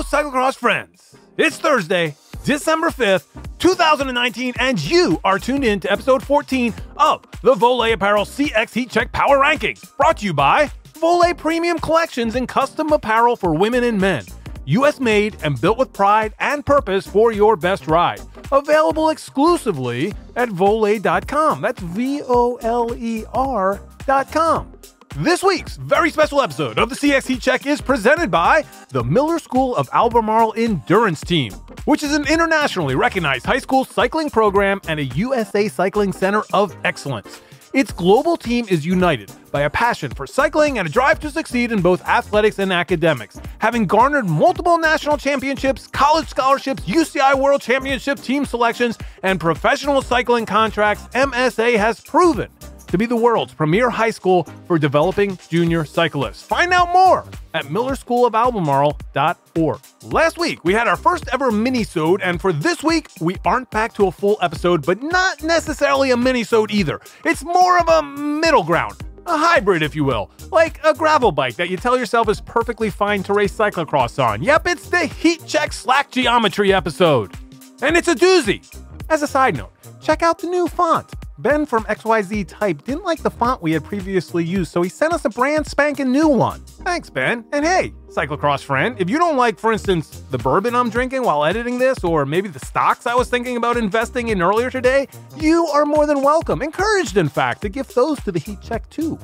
Hello, cyclocross friends. It's Thursday, December 5th, 2019, and you are tuned in to episode 14 of the Voler Apparel CX Heat Check Power Rankings, brought to you by Voler Premium Collections and Custom Apparel for Women and Men. U.S. made and built with pride and purpose for your best ride. Available exclusively at voler.com. That's V-O-L-E-R.com. This week's very special episode of the CX Heat Check is presented by the Miller School of Albemarle Endurance Team, which is an internationally recognized high school cycling program and a USA Cycling Center of Excellence. Its global team is united by a passion for cycling and a drive to succeed in both athletics and academics, having garnered multiple national championships, college scholarships, UCI World Championship team selections, and professional cycling contracts. MSA has proven to be the world's premier high school for developing junior cyclists. Find out more at millerschoolofalbemarle.org. Last week, we had our first ever mini-sode, and for this week, we aren't back to a full episode, but not necessarily a mini-sode either. It's more of a middle ground, a hybrid, if you will, like a gravel bike that you tell yourself is perfectly fine to race cyclocross on. Yep, it's the Heat Check Slack Geometry episode. And it's a doozy. As a side note, check out the new font. Ben from XYZ Type didn't like the font we had previously used, so he sent us a brand spanking new one. Thanks, Ben. And hey, cyclocross friend, if you don't like, for instance, the bourbon I'm drinking while editing this, or maybe the stocks I was thinking about investing in earlier today, you are more than welcome, encouraged in fact, to give those to the Heat Check too.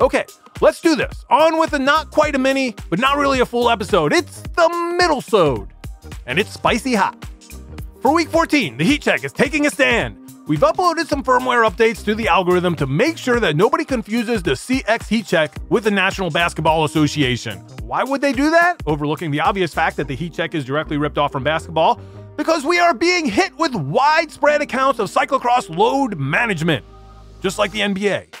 Okay, let's do this. On with a not quite a mini, but not really a full episode. It's the middle-sode, and it's spicy hot. For week 14, the Heat Check is taking a stand. We've uploaded some firmware updates to the algorithm to make sure that nobody confuses the CX Heat Check with the National Basketball Association. Why would they do that? Overlooking the obvious fact that the Heat Check is directly ripped off from basketball, because we are being hit with widespread accounts of cyclocross load management, just like the NBA.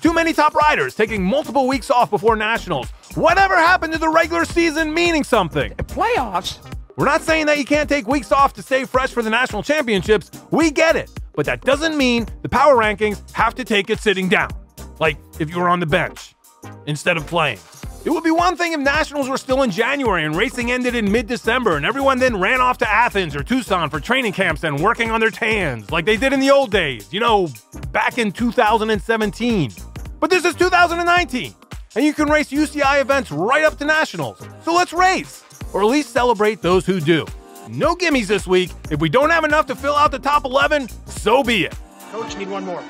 Too many top riders taking multiple weeks off before nationals. Whatever happened to the regular season meaning something? Playoffs? We're not saying that you can't take weeks off to stay fresh for the national championships. We get it. But that doesn't mean the power rankings have to take it sitting down, like if you were on the bench instead of playing. It would be one thing if nationals were still in January and racing ended in mid-December and everyone then ran off to Athens or Tucson for training camps and working on their tans like they did in the old days, you know, back in 2017. But this is 2019, and you can race UCI events right up to nationals. So let's race, or at least celebrate those who do. No gimmies this week. If we don't have enough to fill out the top 11, so be it. Coach, need one more.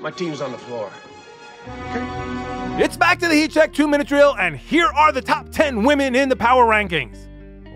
My team's on the floor. Okay. It's back to the Heat Check 2-minute drill, and here are the top 10 women in the power rankings.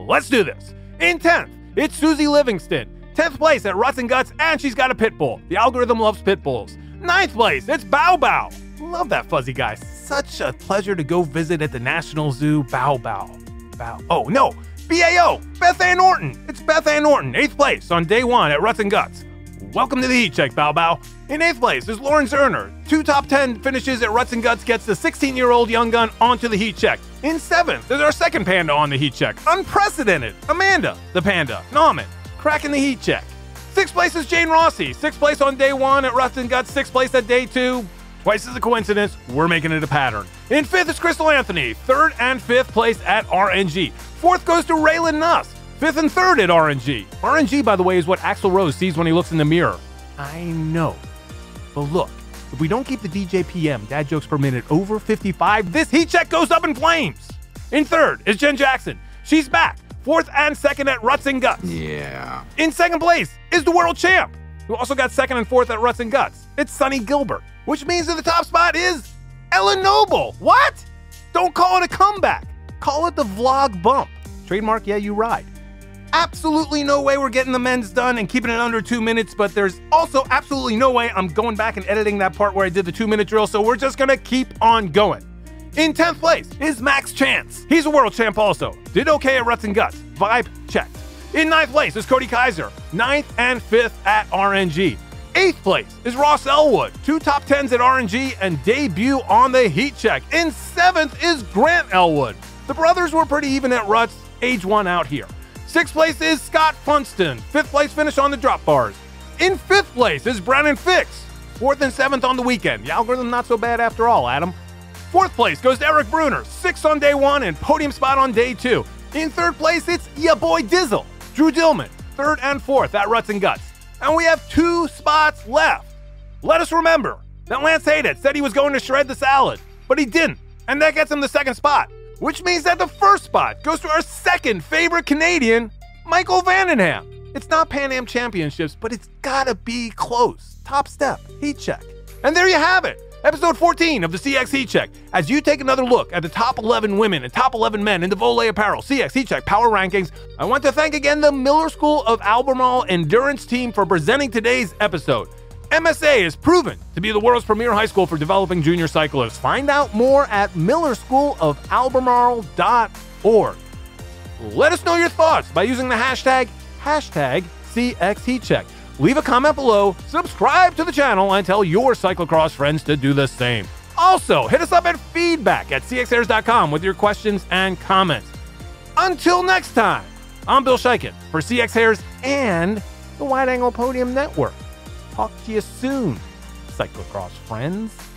Let's do this. In 10th, it's Susie Livingston. 10th place at Ruts n Guts, and she's got a pit bull. The algorithm loves pit bulls. 9th place, it's Bao Bao. Love that fuzzy guy. Such a pleasure to go visit at the National Zoo. Bao Bao. Bao. Oh, no. BAO, Beth Ann Orton. It's Beth Ann Orton, 8th place on day one at Ruts n Guts. Welcome to the Heat Check, Bao Bao. In 8th place is Lauren Zerner. Two top 10 finishes at Ruts n Guts gets the 16-year-old young gun onto the Heat Check. In 7th, there's our second Panda on the Heat Check. Unprecedented. Amanda, the Panda, Nauman, cracking the Heat Check. 6th place is Jane Rossi. 6th place on day one at Ruts n Guts. 6th place at day two. Twice as a coincidence, we're making it a pattern. In 5th is Crystal Anthony, 3rd and 5th place at RNG. 4th goes to Raylan Nuss, 5th and 3rd at RNG. RNG, by the way, is what Axl Rose sees when he looks in the mirror. I know, but look, if we don't keep the DJPM, dad jokes per minute, over 55, this Heat Check goes up in flames. In 3rd is Jen Jackson. She's back, 4th and 2nd at Ruts n Guts. Yeah. In 2nd place is the world champ, who also got 2nd and 4th at Ruts n Guts. It's Sunny Gilbert. Which means that the top spot is Ellen Noble. What? Don't call it a comeback. Call it the vlog bump. Trademark, yeah, you ride. Absolutely no way we're getting the men's done and keeping it under 2 minutes, but there's also absolutely no way I'm going back and editing that part where I did the 2-minute drill, so we're just gonna keep on going. In 10th place is Max Chance. He's a world champ also. Did okay at Ruts n Guts. Vibe, check. In 9th place is Cody Kaiser. 9th and 5th at RNG. 8th place is Ross Elwood, two top 10s at RNG and debut on the Heat Check. In 7th is Grant Elwood. The brothers were pretty even at Ruts, age one out here. 6th place is Scott Funston, 5th place finish on the drop bars. In 5th place is Brennan Fix, 4th and 7th on the weekend. The algorithm not so bad after all, Adam. Fourth place goes to Eric Bruner, sixth on day one and podium spot on day two. In third place, it's ya boy Dizzle, Drew Dillman, third and fourth at Ruts n Guts. And we have 2 spots left. Let us remember that Lance Haiden said he was going to shred the salad, but he didn't, and that gets him the second spot, which means that the first spot goes to our second favorite Canadian, Michael Vandenham. It's not Pan Am Championships, but it's gotta be close. Top step, heat check. And there you have it, episode 14 of the CX Heat Check. As you take another look at the top 11 women and top 11 men in the Voler Apparel CX Heat Check Power Rankings, I want to thank again the Miller School of Albemarle Endurance Team for presenting today's episode. MSA is proven to be the world's premier high school for developing junior cyclists. Find out more at millerschoolofalbemarle.org. Let us know your thoughts by using the hashtag CXHeatCheck. Leave a comment below, subscribe to the channel, and tell your cyclocross friends to do the same. Also, hit us up at feedback@cxhairs.com with your questions and comments. Until next time, I'm Bill Scheichen for CXHairs and the Wide Angle Podium Network. Talk to you soon, cyclocross friends.